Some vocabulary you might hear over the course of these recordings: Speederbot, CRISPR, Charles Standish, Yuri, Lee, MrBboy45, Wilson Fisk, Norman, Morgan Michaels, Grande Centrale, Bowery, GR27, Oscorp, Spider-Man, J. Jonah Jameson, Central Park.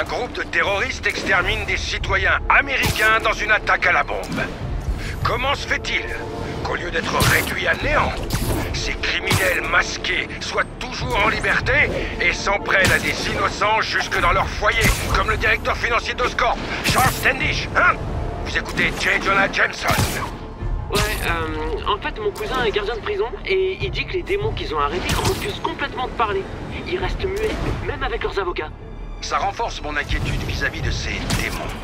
Un groupe de terroristes extermine des citoyens américains dans une attaque à la bombe. Comment se fait-il qu'au lieu d'être réduits à néant, ces criminels masqués soient toujours en liberté et s'en prennent à des innocents jusque dans leur foyer, comme le directeur financier d'Oscorp, Charles Standish, hein? Vous écoutez J. Jonah Jameson. Ouais, en fait, mon cousin est gardien de prison et il dit que les démons qu'ils ont arrêtés refusent complètement de parler. Ils restent muets, même avec leurs avocats. Ça renforce mon inquiétude vis-à-vis de ces démons.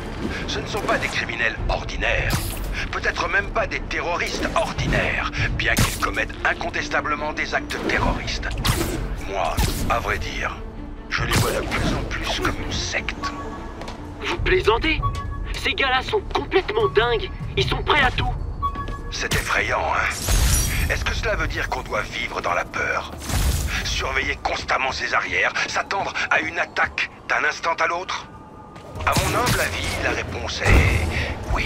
Ce ne sont pas des criminels ordinaires. Peut-être même pas des terroristes ordinaires, bien qu'ils commettent incontestablement des actes terroristes. Moi, à vrai dire, je les vois de plus en plus comme une secte. Vous plaisantez? Ces gars-là sont complètement dingues. Ils sont prêts à tout. C'est effrayant, hein? Est-ce que cela veut dire qu'on doit vivre dans la peur? Surveiller constamment ses arrières, s'attendre à une attaque d'un instant à l'autre? À mon humble avis, la réponse est oui.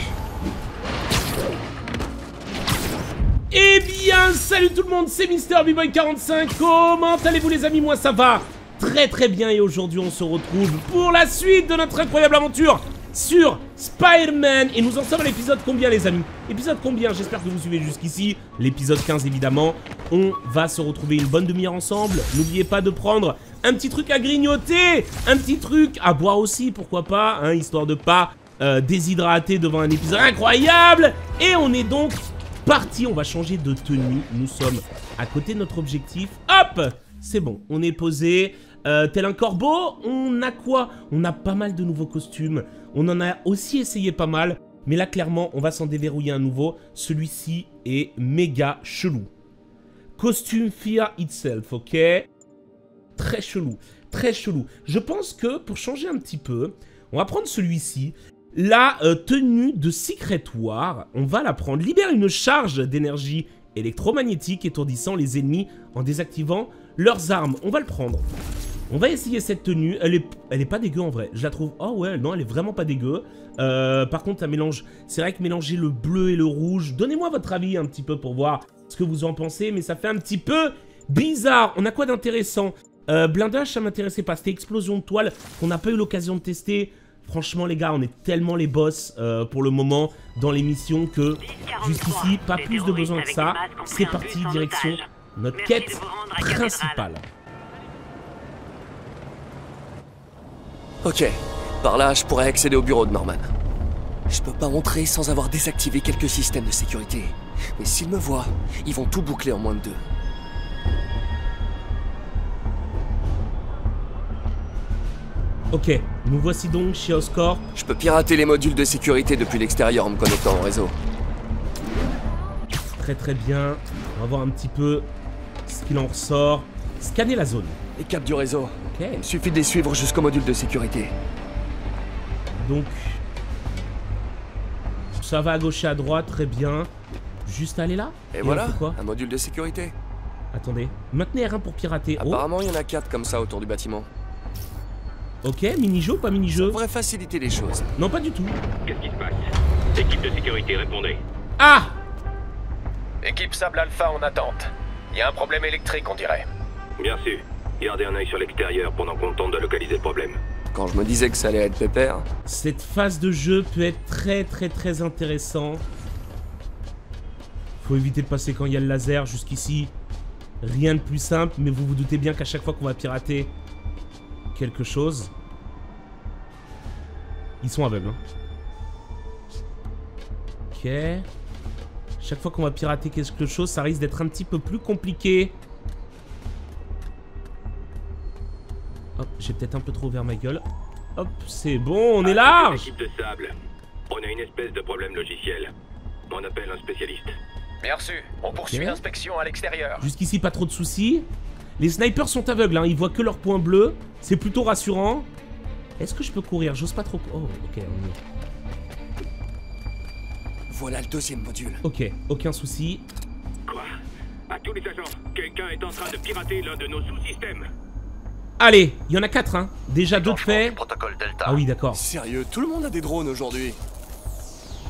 Eh bien, salut tout le monde, c'est MrBboy45. Comment allez-vous les amis? Moi ça va très très bien et aujourd'hui on se retrouve pour la suite de notre incroyable aventure sur Spider-Man. Et nous en sommes à l'épisode combien les amis? Épisode combien? J'espère que vous suivez jusqu'ici. L'épisode 15 évidemment. On va se retrouver une bonne demi-heure ensemble. N'oubliez pas de prendre un petit truc à grignoter, un petit truc à boire aussi, pourquoi pas, hein, histoire de pas déshydrater devant un épisode incroyable. Et on est donc parti, on va changer de tenue. Nous sommes à côté de notre objectif. Hop, c'est bon, on est posé. Tel un corbeau, on a quoi? On a pas mal de nouveaux costumes. On en a aussi essayé pas mal. Mais là, clairement, on va s'en déverrouiller un nouveau. Celui-ci est méga chelou. Costume Fear Itself, ok? Très chelou, très chelou. Je pense que, pour changer un petit peu, on va prendre celui-ci. La tenue de Secret War, on va la prendre. Libère une charge d'énergie électromagnétique étourdissant les ennemis en désactivant leurs armes. On va le prendre. On va essayer cette tenue. Elle est pas dégueu en vrai. Je la trouve... Oh ouais, non, elle est vraiment pas dégueu. Par contre, ça mélange... C'est vrai que mélanger le bleu et le rouge... Donnez-moi votre avis un petit peu pour voir ce que vous en pensez. Mais ça fait un petit peu bizarre. On a quoi d'intéressant? Blindage, ça m'intéressait pas. C'était explosion de toile qu'on n'a pas eu l'occasion de tester. Franchement les gars, on est tellement les boss pour le moment dans l'émission que jusqu'ici, pas plus de besoin que ça. C'est parti, direction notre quête principale. Ok, par là je pourrais accéder au bureau de Norman. Je peux pas entrer sans avoir désactivé quelques systèmes de sécurité. Mais s'ils me voient, ils vont tout boucler en moins de deux. Ok, nous voici donc chez Oscorp. Je peux pirater les modules de sécurité depuis l'extérieur en me connectant au réseau. Très très bien. On va voir un petit peu ce qu'il en ressort. Scanner la zone. Les câbles du réseau. Ok. Il suffit de les suivre jusqu'au module de sécurité. Donc, ça va à gauche et à droite, très bien. Juste aller là. Et voilà, quoi, un module de sécurité. Attendez, maintenez R1 pour pirater. Apparemment, il y en a 4 comme ça autour du bâtiment. Ok, mini-jeu ou pas mini-jeu? Ça pourrait faciliter les choses. Non, pas du tout. Qu'est-ce qui se passe? Équipe de sécurité, répondez. Ah! Équipe Sable Alpha en attente. Il y a un problème électrique, on dirait. Bien sûr. Gardez un œil sur l'extérieur pendant qu'on tente de localiser le problème. Quand je me disais que ça allait être pépère. Cette phase de jeu peut être très très très intéressante. Faut éviter de passer quand il y a le laser. Jusqu'ici, rien de plus simple. Mais vous vous doutez bien qu'à chaque fois qu'on va pirater quelque chose, ils sont aveugles, hein. Ok. Chaque fois qu'on va pirater quelque chose, ça risque d'être un petit peu plus compliqué. Hop, j'ai peut-être un peu trop ouvert ma gueule. Hop, c'est bon, on est large. Équipe de Sable, on a une espèce de problème logiciel. On appelle un spécialiste. Bien sûr, on poursuit l'inspection à l'extérieur. Jusqu'ici, pas trop de soucis. Les snipers sont aveugles, hein, ils voient que leur point bleu. C'est plutôt rassurant. Est-ce que je peux courir? J'ose pas trop... Oh, ok. Voilà le deuxième module. Ok, aucun souci. Quoi? À tous les agents, quelqu'un est en train de pirater l'un de nos sous-systèmes. Allez, il y en a 4, hein. Déjà 2 de fait. Ah oui, d'accord. Sérieux, tout le monde a des drones aujourd'hui.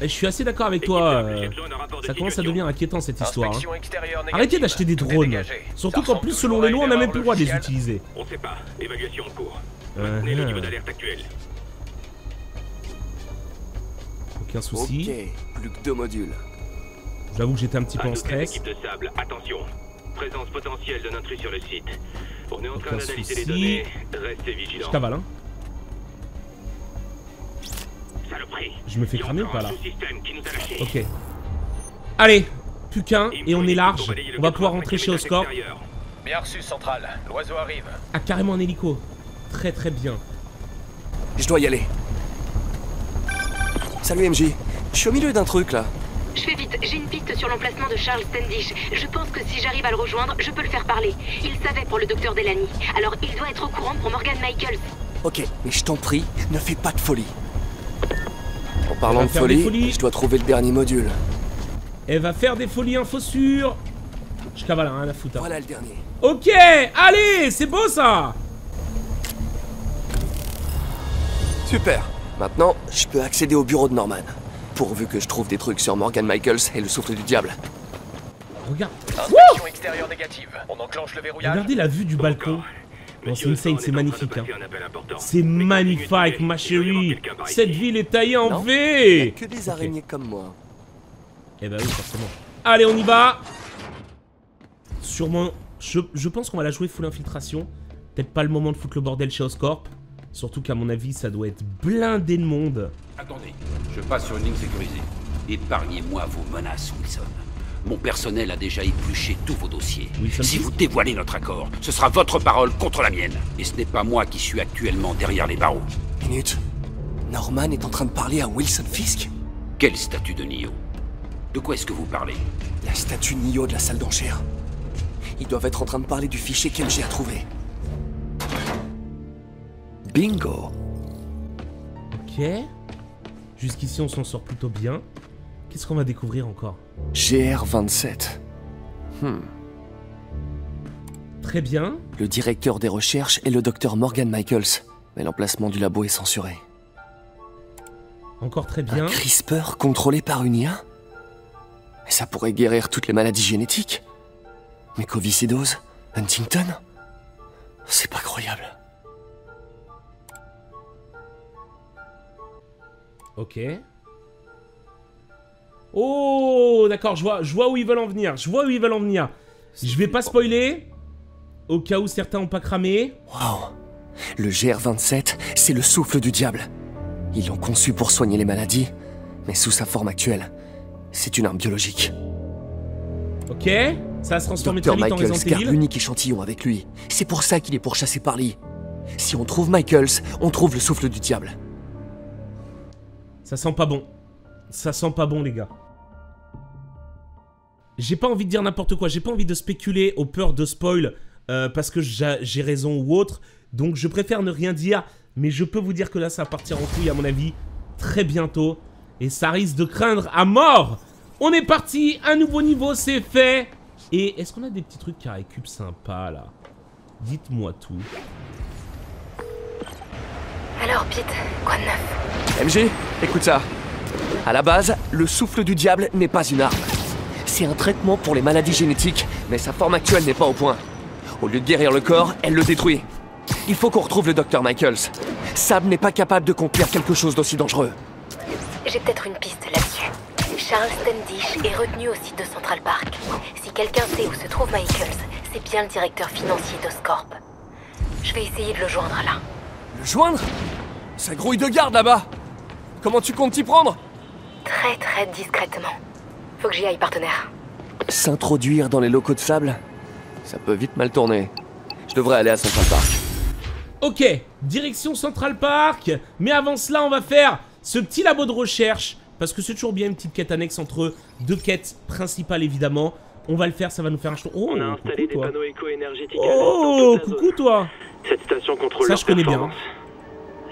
Je suis assez d'accord avec toi, ça commence à devenir inquiétant cette histoire, hein. Arrêtez d'acheter des drones. Surtout qu'en plus selon les lois on n'a même plus le droit de les utiliser. On sait pas. Évaluation en cours. Maintenez le niveau d'alerte actuel. aucun souci. Ok, plus que 2 modules. J'avoue que j'étais un petit peu en stress. Équipe de sable, attention. Présence potentielle d'un intrus sur le site. On est en train d'analyser les données. Restez vigilants. Je t'avale, hein. Saloperie. Je me fais cramer ou pas là? Ok. Allez, plus qu'un et on est large. On va pouvoir rentrer chez Oscorp. Bien reçu, central. L'oiseau arrive. Ah, carrément en hélico. Très très bien. Je dois y aller. Salut MJ. Je suis au milieu d'un truc là. Je fais vite, j'ai une piste sur l'emplacement de Charles Standish. Je pense que si j'arrive à le rejoindre, je peux le faire parler. Il savait pour le docteur Delany. Alors il doit être au courant pour Morgan Michaels. Ok, mais je t'en prie, ne fais pas de folie. En parlant de folie, je dois trouver le dernier module. Elle va faire des folies, info sûre. Je cavale, rien à foutre. Voilà le dernier. Ok, allez, c'est beau ça. Super. Maintenant, je peux accéder au bureau de Norman. Pourvu que je trouve des trucs sur Morgan Michaels et le souffle du diable. Regarde. Inspection extérieure négative. On enclenche le verrouillage. Regardez la vue du balcon. Bon, c'est insane, c'est magnifique. Hein. C'est magnifique, ma chérie. Cette ville est taillée en V. Que des araignées comme moi. Eh bah ben oui, forcément. Allez, on y va. Sûrement, je pense qu'on va la jouer full infiltration. Peut-être pas le moment de foutre le bordel chez Oscorp. Surtout qu'à mon avis, ça doit être blindé de monde. Attendez, je passe sur une ligne sécurisée. Épargnez-moi vos menaces, Wilson. Mon personnel a déjà épluché tous vos dossiers. Wilson, si vous dévoilez notre accord, ce sera votre parole contre la mienne. Et ce n'est pas moi qui suis actuellement derrière les barreaux. Minute. Norman est en train de parler à Wilson Fisk? Quelle statue de Neo? De quoi est-ce que vous parlez? La statue Neo de la salle d'enchères. Ils doivent être en train de parler du fichier qu'MJ a trouvé. Bingo. Ok. Jusqu'ici, on s'en sort plutôt bien. Qu'est-ce qu'on va découvrir encore? GR27. Très bien. Le directeur des recherches est le docteur Morgan Michaels. Mais l'emplacement du labo est censuré. Encore très bien. Un CRISPR contrôlé par une IA? Et ça pourrait guérir toutes les maladies génétiques? Mycoviscidose? Huntington? C'est pas croyable. Ok. Oh, d'accord, je vois où ils veulent en venir. Je vais pas spoiler, au cas où certains ont pas cramé. Wow. Le GR27, c'est le souffle du diable. Ils l'ont conçu pour soigner les maladies, mais sous sa forme actuelle, c'est une arme biologique. Ok, ça va se transformer très vite en Resident Evil. Docteur Michaels garde l'unique échantillon avec lui. C'est pour ça qu'il est pourchassé par Lee. Si on trouve Michaels, on trouve le souffle du diable. Ça sent pas bon. Ça sent pas bon, les gars. J'ai pas envie de dire n'importe quoi. J'ai pas envie de spéculer aux peurs de spoil parce que j'ai raison ou autre. Donc, je préfère ne rien dire. Mais je peux vous dire que là, ça va partir en couille, à mon avis, très bientôt. Et ça risque de craindre à mort. On est parti. Un nouveau niveau, c'est fait. Et est-ce qu'on a des petits trucs carré-cube sympas, là? Dites-moi tout. Alors, Pete, quoi de neuf? MJ, écoute ça. À la base, le souffle du diable n'est pas une arme. C'est un traitement pour les maladies génétiques, mais sa forme actuelle n'est pas au point. Au lieu de guérir le corps, elle le détruit. Il faut qu'on retrouve le docteur Michaels. Sab n'est pas capable de contenir quelque chose d'aussi dangereux. J'ai peut-être une piste là-dessus. Charles Standish est retenu au site de Central Park. Si quelqu'un sait où se trouve Michaels, c'est bien le directeur financier d'Oscorp. Je vais essayer de le joindre là. Le joindre? Ça grouille de garde là-bas. Comment tu comptes t'y prendre? Très très discrètement. Faut que j'y aille, partenaire. S'introduire dans les locaux de sable, ça peut vite mal tourner. Je devrais aller à Central Park. Ok, direction Central Park. Mais avant cela, on va faire ce petit labo de recherche. Parce que c'est toujours bien une petite quête annexe entre deux quêtes principales, évidemment. On va le faire, ça va nous faire un jeton. Oh, on a installé des panneaux éco-énergétiques. Oh, coucou toi. Cette station contrôle ça, je connais bien.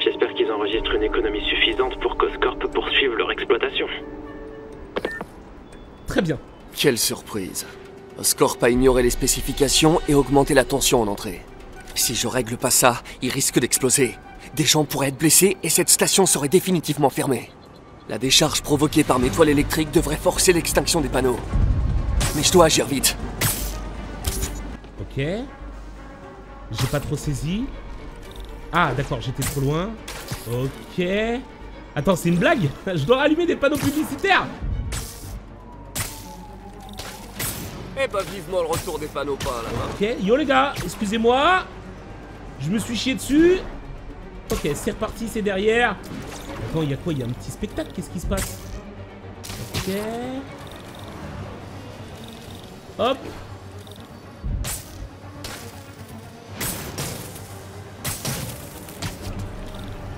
J'espère qu'ils enregistrent une économie suffisante pour qu'Oscorp poursuive leur exploitation. Très bien. Quelle surprise. Oscorp a ignoré les spécifications et augmenté la tension en entrée. Si je règle pas ça, il risque d'exploser. Des gens pourraient être blessés et cette station serait définitivement fermée. La décharge provoquée par mes toiles électriques devrait forcer l'extinction des panneaux. Mais je dois agir vite. Ok. J'ai pas trop saisi. Ah d'accord, j'étais trop loin. Ok. Attends, c'est une blague? Je dois rallumer des panneaux publicitaires? Eh bah vivement le retour des panneaux par là-bas. Ok, yo les gars, excusez-moi. Je me suis chié dessus. Ok, c'est reparti, c'est derrière. Attends, il y a quoi? Il y a un petit spectacle, qu'est-ce qui se passe? Ok. Hop.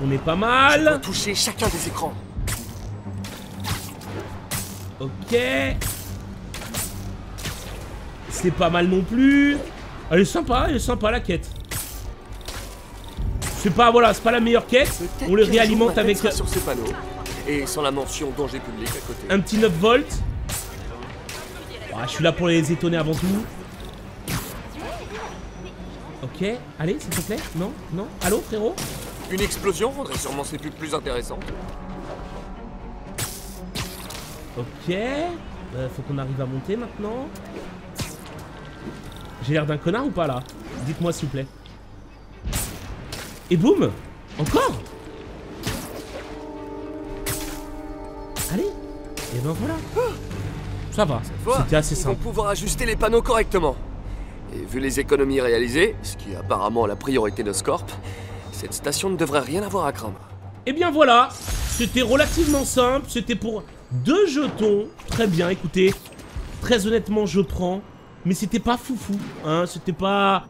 On est pas mal. Je dois toucher chacun des écrans. Ok. C'est pas mal non plus. Elle est sympa la quête. C'est pas, voilà, c'est pas la meilleure quête. On le réalimente avec... sur ce panneau. Et sans la mention danger public à côté. Un petit 9 volts. Oh, je suis là pour les étonner avant tout. Ok, allez, s'il te plaît. Non, non. Allô, frérot? Une explosion rendrait sûrement ces pubs plus intéressantes. Ok. Faut qu'on arrive à monter maintenant. J'ai l'air d'un connard ou pas là? Dites-moi s'il vous plaît. Et boum! Encore! Allez! Et ben voilà! Ça va, c'était assez simple. Ils vont pouvoir ajuster les panneaux correctement. Et vu les économies réalisées, ce qui est apparemment la priorité de Oscorp, cette station ne devrait rien avoir à craindre. Et bien voilà, c'était relativement simple, c'était pour 2 jetons. Très bien, écoutez, très honnêtement je prends, mais c'était pas foufou, hein, c'était pas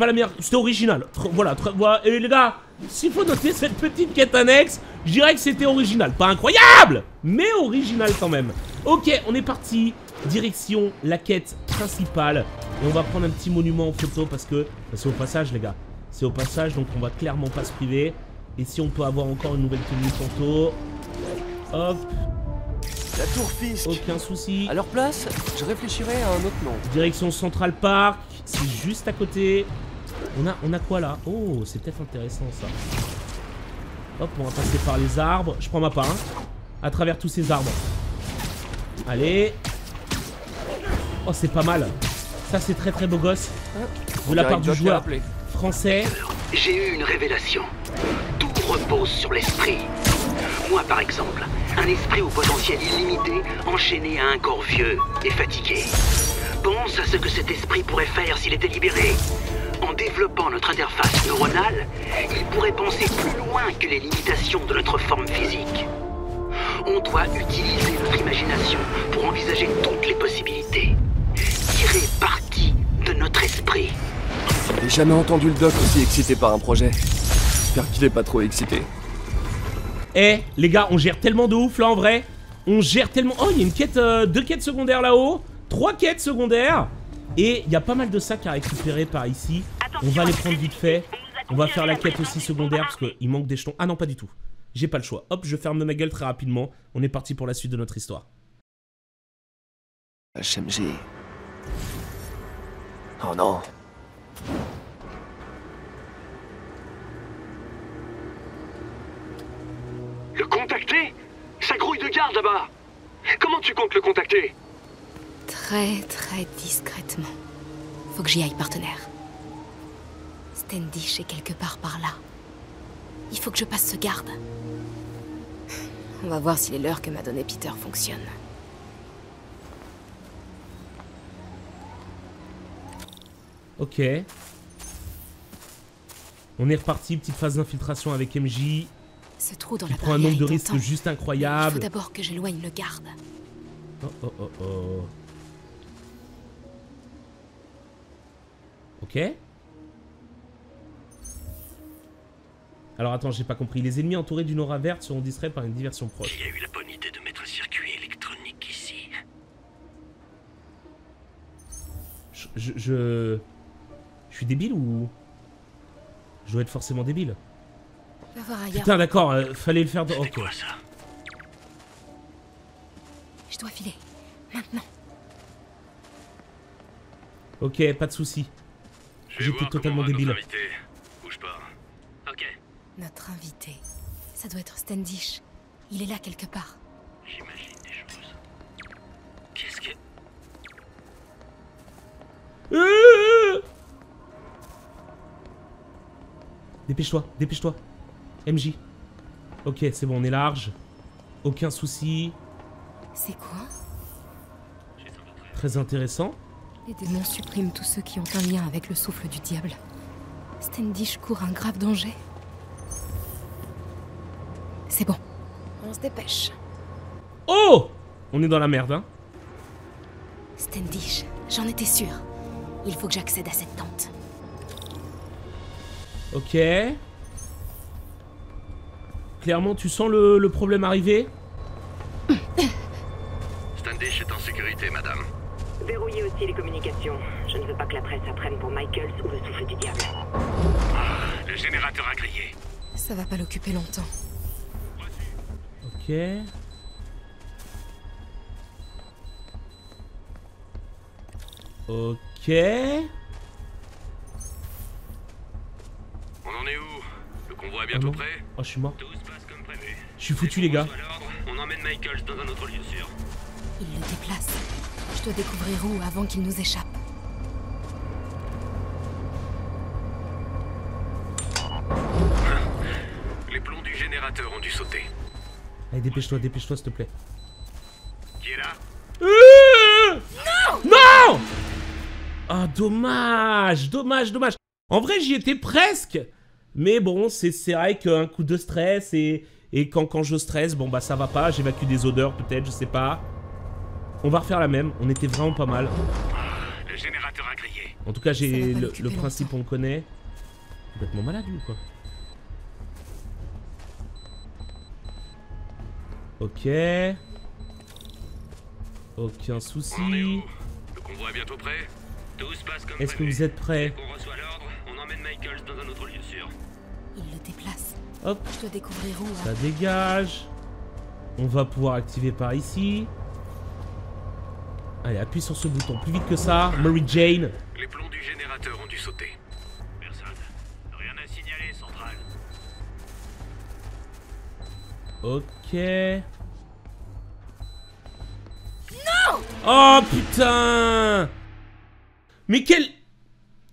la meilleure, c'était original. Voilà, voilà, et les gars, s'il faut noter cette petite quête annexe, je dirais que c'était original, pas incroyable, mais original quand même. Ok, on est parti, direction la quête principale, et on va prendre un petit monument en photo parce que, c'est au passage les gars. C'est au passage, donc on va clairement pas se priver. Et si on peut avoir encore une nouvelle tenue tantôt. Hop. La tour Fisk. Aucun souci. À leur place, je réfléchirai à un autre nom. Direction Central Park. C'est juste à côté. On a quoi là? Oh, c'est peut-être intéressant ça. Hop, on va passer par les arbres. Je prends ma part, hein. À travers tous ces arbres. Allez. Oh, c'est pas mal. Ça, c'est très très beau gosse. De la part du joueur. Français. J'ai eu une révélation. Tout repose sur l'esprit. Moi, par exemple, un esprit au potentiel illimité, enchaîné à un corps vieux et fatigué. Pense à ce que cet esprit pourrait faire s'il était libéré. En développant notre interface neuronale, il pourrait penser plus loin que les limitations de notre forme physique. On doit utiliser notre imagination pour envisager toutes les possibilités. Tirer parti de notre esprit. J'ai jamais entendu le doc aussi excité par un projet. J'espère qu'il est pas trop excité. Eh, les gars, on gère tellement de ouf là en vrai. On gère tellement... Oh, il y a une quête, 2 quêtes secondaires là-haut. 3 quêtes secondaires. Et il y a pas mal de sacs à récupérer par ici. On va les prendre vite fait. On va faire la quête aussi secondaire parce qu'il manque des jetons. Ah non, pas du tout. J'ai pas le choix. Hop, je ferme ma gueule très rapidement. On est parti pour la suite de notre histoire. HMG. Oh non. Le contacter? Ça grouille de garde là-bas. Comment tu comptes le contacter? Très très discrètement. Faut que j'y aille, partenaire. Standish est quelque part par là. Il faut que je passe ce garde. On va voir si les leurs que m'a donné Peter fonctionnent. Ok. On est reparti, petite phase d'infiltration avec MJ. Ce trou dans la barrière. Prend un nombre de risques juste incroyable. Il faut d'abord que j'éloigne le garde. Oh oh oh oh. Ok. Alors attends, j'ai pas compris. Les ennemis entourés d'une aura verte seront distraits par une diversion proche. Qui a eu la bonne idée de mettre un circuit électronique ici? Je suis débile ou... Je dois être forcément débile. Putain, d'accord, fallait le faire... Ok. Quoi, ça? Je dois filer. Maintenant. Ok, pas de soucis. J'étais totalement débile. Notre invité. Bouge pas. Ok. Notre invité. Ça doit être Standish. Il est là quelque part. J'imagine des choses. Qu'est-ce que... Dépêche-toi, dépêche-toi. MJ. Ok, c'est bon, on est large. Aucun souci. C'est quoi? Très intéressant. Les démons suppriment tous ceux qui ont un lien avec le souffle du diable. Standish court un grave danger. C'est bon, on se dépêche. Oh! On est dans la merde, hein. Standish, j'en étais sûr. Il faut que j'accède à cette tente. Ok. Clairement, tu sens le problème arriver? Standish est en sécurité, madame. Verrouillez aussi les communications. Je ne veux pas que la presse apprenne pour Michaels ou le souffle du diable. Ah, le générateur a grillé. Ça va pas l'occuper longtemps. Ok. Ok. On en est où? Le convoi est bientôt prêt. Oh, je suis mort. Tout se passe comme prévu. Je suis foutu, les gars. On emmène Michaels dans un autre lieu sûr. Il le déplace. Je dois découvrir où avant qu'il nous échappe. Les plombs du générateur ont dû sauter. Allez, dépêche-toi, dépêche-toi, s'il te plaît. Qui est là? Non! Non! Ah, dommage, dommage, dommage. En vrai, j'y étais presque. Mais bon, c'est vrai qu'un coup de stress et quand je stresse, bon bah ça va pas. J'évacue des odeurs peut-être, je sais pas. On va refaire la même, on était vraiment pas mal. Le générateur a grillé. En tout cas, j'ai le principe, on connaît. Complètement malade, lui, quoi. Ok. Aucun souci. On est où? Le convoi est bientôt prêt. Tout se passe comme prévu. Est-ce que vous êtes prêts? On reçoit l'ordre, on emmène Michaels dans un autre lieu sûr. Il le déplace. Hop. Je dois découvrir où. Ça dégage. On va pouvoir activer par ici. Allez, appuie sur ce bouton, plus vite que ça, Mary Jane. Les plombs du générateur ont dû sauter. Personne. Rien à signaler, centrale. Ok. Non! Oh putain! Mais quel...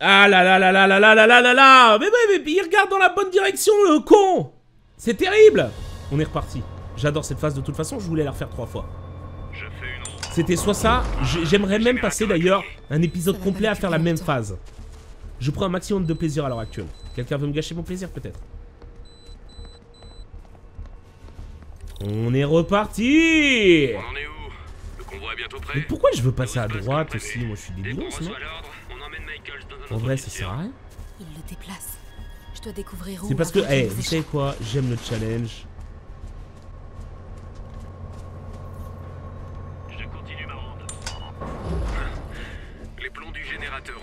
Ah là là là là là là là là là là! Mais il regarde dans la bonne direction, le con! C'est terrible! On est reparti. J'adore cette phase de toute façon, je voulais la refaire 3 fois. Je fais une... C'était soit ça, j'aimerais même passer d'ailleurs un épisode complet à faire la même phase. Je prends un maximum de plaisir à l'heure actuelle. Quelqu'un veut me gâcher mon plaisir peut-être? On est reparti. On en est où? Le convoi est bientôt prêt. Mais pourquoi je veux passer à droite aussi? Moi je suis débile, sinon. En vrai ça sert à rien. Il le déplace. Je dois découvrir où. C'est parce que, hey, vous savez quoi? J'aime le challenge.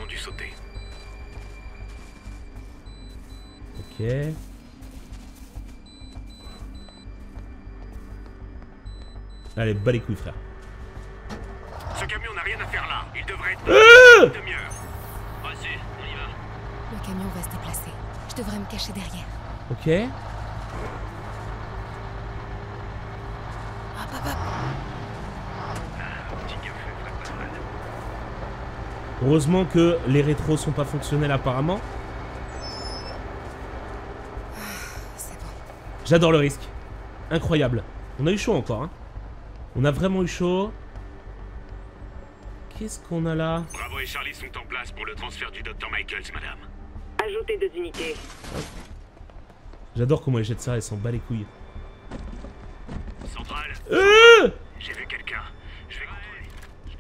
Ont dû sauter. Ok. Allez, bas les couilles, frère. Ce camion n'a rien à faire là. Il devrait être dans une demi-heure. Vas-y, on y va. Le camion va se déplacer. Je devrais me cacher derrière. Ok. Hop, hop, hop. Heureusement que les rétros sont pas fonctionnels apparemment. J'adore le risque. Incroyable. On a eu chaud encore, hein. On a vraiment eu chaud. Qu'est-ce qu'on a là? Bravo et Charlie sont en place pour le transfert du docteur Michaels, madame. Ajoutez 2 unités. J'adore comment ils jettent ça, ils s'en bat les couilles. Centrale. J'ai vu quelqu'un. Je vais contrôler.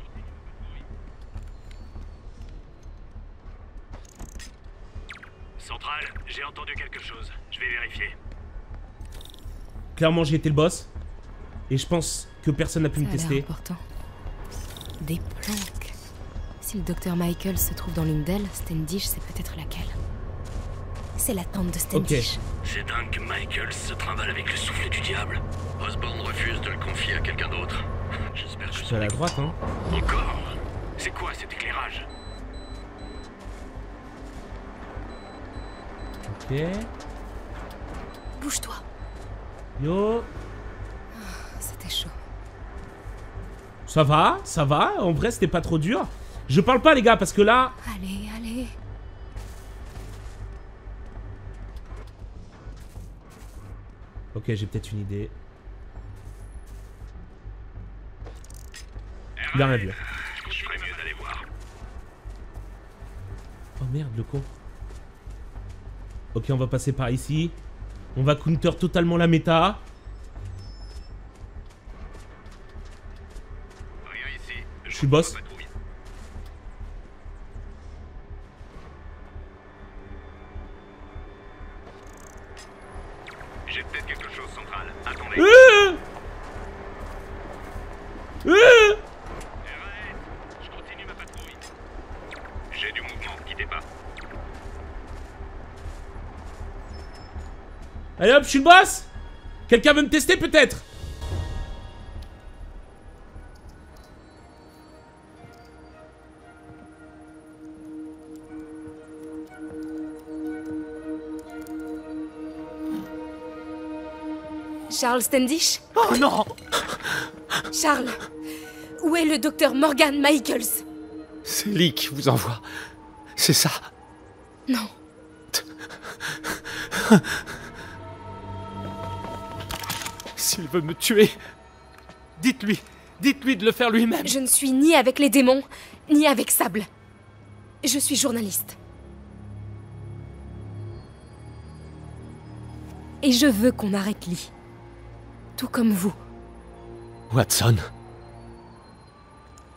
Centrale, j'ai entendu quelque chose. Je vais vérifier. Clairement, j'ai été le boss. Et je pense que personne n'a pu me tester. Important. Des planques. Si le docteur Michael se trouve dans l'une d'elles, Standish, c'est peut-être laquelle. C'est la tente de Standish. Okay. C'est dingue que Michael se trimballe avec le souffle du diable. Osborn refuse de le confier à quelqu'un d'autre. J'espère que je suis à la droite, hein. Encore? C'est quoi cet éclairage? Ok. Bouge-toi. Yo. Oh, c'était chaud. Ça va, ça va. En vrai, c'était pas trop dur. Je parle pas, les gars, parce que là... Allez, allez. Ok, Ok, j'ai peut-être une idée. Il a rien vu. Oh merde, le con. Ok, on va passer par ici. On va counter totalement la méta. Je suis boss. J'ai peut-être quelque chose central. Attendez. Je continue ma patrouille. J'ai du mouvement, quittez pas. Allez hop, je suis le boss. Quelqu'un veut me tester peut-être? Charles Standish? Oh non! Charles, où est le docteur Morgan Michaels? C'est Lee qui vous envoie. C'est ça? Non. S'il veut me tuer, dites-lui de le faire lui-même. Je ne suis ni avec les démons, ni avec Sable. Je suis journaliste. Et je veux qu'on arrête Lee. Tout comme vous. Watson.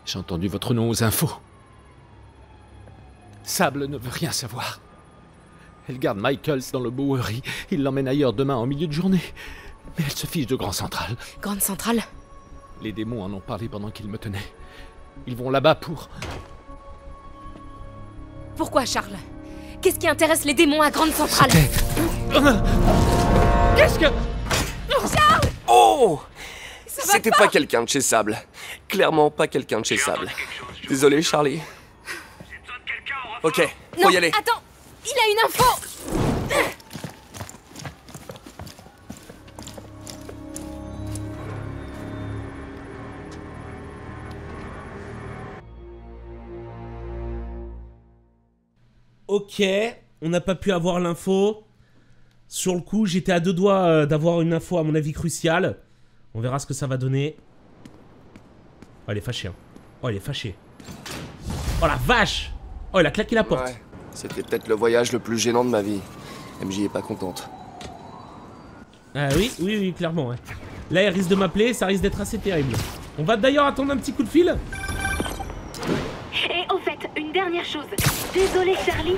J'ai entendu votre nom aux infos. Sable ne veut rien savoir. Elle garde Michaels dans le Bowery. Il l'emmène ailleurs demain en milieu de journée. Mais elle se fiche de Grande Centrale. Grande Centrale? Les démons en ont parlé pendant qu'ils me tenaient. Ils vont là-bas pour... Pourquoi, Charles? Qu'est-ce qui intéresse les démons à Grande Centrale? Qu'est-ce que... Charles! Oh! C'était pas quelqu'un de chez Sable. Clairement pas quelqu'un de chez Sable. Désolé, Charlie. Ok, faut y aller. Attends, il a une info. Ok, on n'a pas pu avoir l'info. Sur le coup, j'étais à deux doigts d'avoir une info à mon avis cruciale. On verra ce que ça va donner. Oh, il est fâché, hein. Oh, il est fâché. Oh, la vache! Oh, il a claqué la porte. Ouais, c'était peut-être le voyage le plus gênant de ma vie. MJ est pas contente. Ah oui, clairement, ouais. Là, il risque de m'appeler, ça risque d'être assez terrible. On va d'ailleurs attendre un petit coup de fil. Et au fait, une dernière chose. Désolé, Charlie.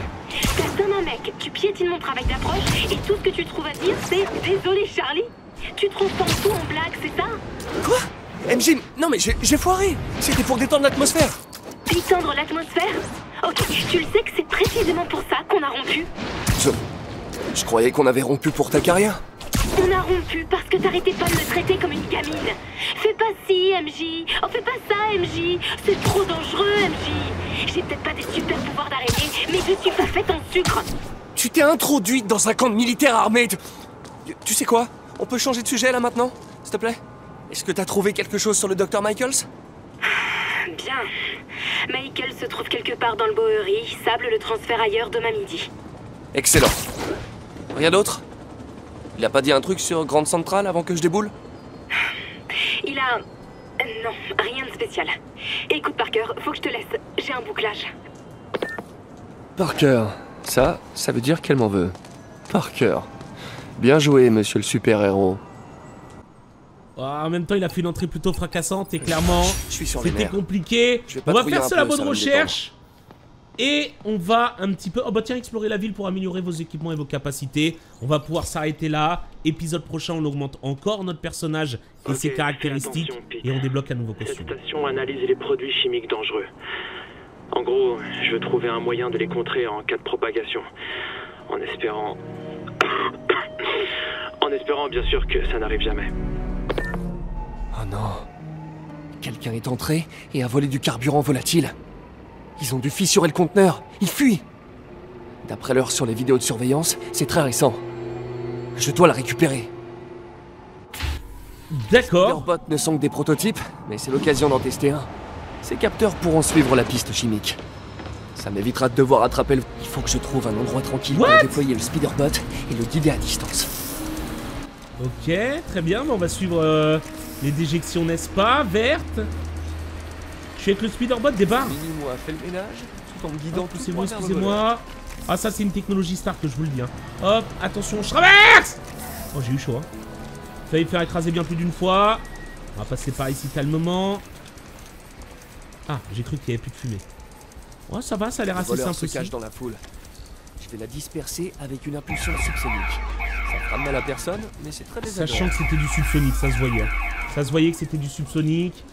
T'as un mec, tu piétines mon travail d'approche, et tout ce que tu trouves à dire, c'est « Désolé, Charlie ». Tu trouves ton tout en blague, c'est ça? Quoi? MJ, non mais j'ai foiré. C'était pour détendre l'atmosphère. Détendre l'atmosphère? Ok, tu le sais que c'est précisément pour ça qu'on a rompu. Je croyais qu'on avait rompu pour ta carrière. On a rompu parce que t'arrêtais pas de me traiter comme une gamine. Fais pas ci, MJ. Oh, fais pas ça, MJ. C'est trop dangereux, MJ. J'ai peut-être pas des super pouvoirs d'araignée, mais je suis pas faite en sucre. Tu t'es introduite dans un camp de militaires armés. Tu sais quoi? On peut changer de sujet là maintenant, s'il te plaît? Est-ce que t'as trouvé quelque chose sur le docteur Michaels? Bien. Michaels se trouve quelque part dans le Bowery. Sable le transfert ailleurs demain midi. Excellent. Rien d'autre? Il a pas dit un truc sur Grande Centrale avant que je déboule? Il a... Non, rien de spécial. Écoute Parker, faut que je te laisse. J'ai un bouclage. Parker, ça veut dire qu'elle m'en veut. Parker. Bien joué, monsieur le super-héros. Oh, en même temps, il a fait une entrée plutôt fracassante et clairement, c'était compliqué. On va faire la bonne recherche et on va un petit peu... Oh bah tiens, explorer la ville pour améliorer vos équipements et vos capacités. On va pouvoir s'arrêter là. Épisode prochain, on augmente encore notre personnage et ses caractéristiques et on débloque un nouveau costume. Cette station analyse les produits chimiques dangereux. En gros, je veux trouver un moyen de les contrer en cas de propagation. En espérant bien sûr que ça n'arrive jamais. Oh non. Quelqu'un est entré et a volé du carburant volatile. Ils ont dû fissurer le conteneur. Ils fuient. D'après l'heure sur les vidéos de surveillance, c'est très récent. Je dois la récupérer. D'accord. Leurs bottes ne sont que des prototypes, mais c'est l'occasion d'en tester un. Ces capteurs pourront suivre la piste chimique. Ça m'évitera de devoir attraper le... Il faut que je trouve un endroit tranquille pour déployer le speederbot et le guider à distance. Ok, très bien, mais on va suivre les déjections, n'est-ce pas? Vertes. Je sais que le Spider-Bot débarque. Minimois fait le ménage tout en me guidant. Poussez-moi, excusez-moi. Ah, ça, c'est une technologie star que je vous le dis. Hein. Hop, attention, je traverse. Oh, j'ai eu chaud. Hein. Failli me faire écraser bien plus d'une fois. On va passer par ici calmement. Ah, j'ai cru qu'il n'y avait plus de fumée. Ouais, ça va, ça a l'air assez simple. Se cache dans la foule. Je vais la disperser avec une impulsion subsonique. Ça fera mal à personne, mais c'est très désagréable. Sachant que c'était du subsonique, ça se voyait. Ça se voyait que c'était du subsonique.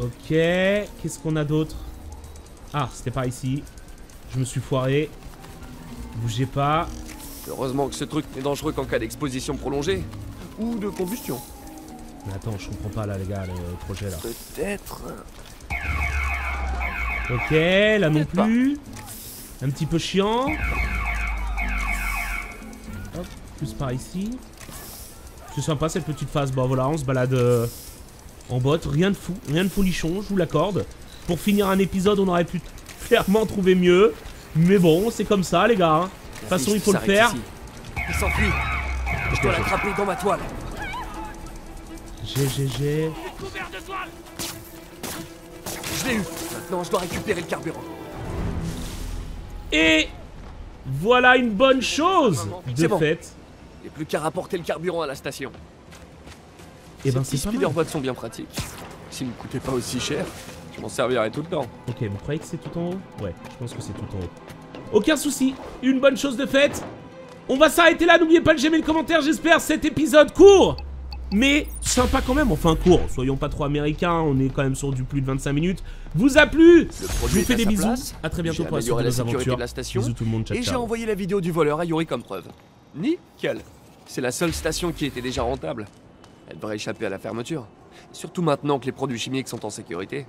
Ok, qu'est-ce qu'on a d'autre? Ah, c'était par ici. Je me suis foiré. Bougez pas. Heureusement que ce truc n'est dangereux qu'en cas d'exposition prolongée ou de combustion. Mais attends, je comprends pas là, les gars, le projet là. Peut-être. Ok, là non plus. Un petit peu chiant. Hop, plus par ici. C'est sympa cette petite phase. Bon voilà, on se balade en botte. Rien de fou, rien de folichon, je vous l'accorde. Pour finir un épisode, on aurait pu clairement trouver mieux. Mais bon, c'est comme ça, les gars. Hein. De toute façon, il faut le faire. Ici. Il s'enfuit. Je dois l'attraper dans ma toile. GGG. Je l'ai eu. Maintenant, je dois récupérer le carburant. Et voilà une bonne chose de fait. Il n'y a plus qu'à rapporter le carburant à la station. Et ben, ces speederbots sont bien pratiques. S'ils ne coûtaient pas aussi cher, je m'en servirais tout le temps. Ok, vous croyez que c'est tout en haut? Ouais, je pense que c'est tout en haut. Aucun souci, une bonne chose de fait. On va s'arrêter là, n'oubliez pas de j'aimer le commentaire, j'espère cet épisode court mais sympa quand même, enfin court, soyons pas trop américains, on est quand même sur du plus de 25 minutes. Vous a plu? Je vous fais des bisous, à très bientôt pour la suite de nos aventures. Bisous tout le monde, ciao. Et j'ai envoyé la vidéo du voleur à Yuri comme preuve. Nickel. C'est la seule station qui était déjà rentable. Elle devrait échapper à la fermeture. Surtout maintenant que les produits chimiques sont en sécurité.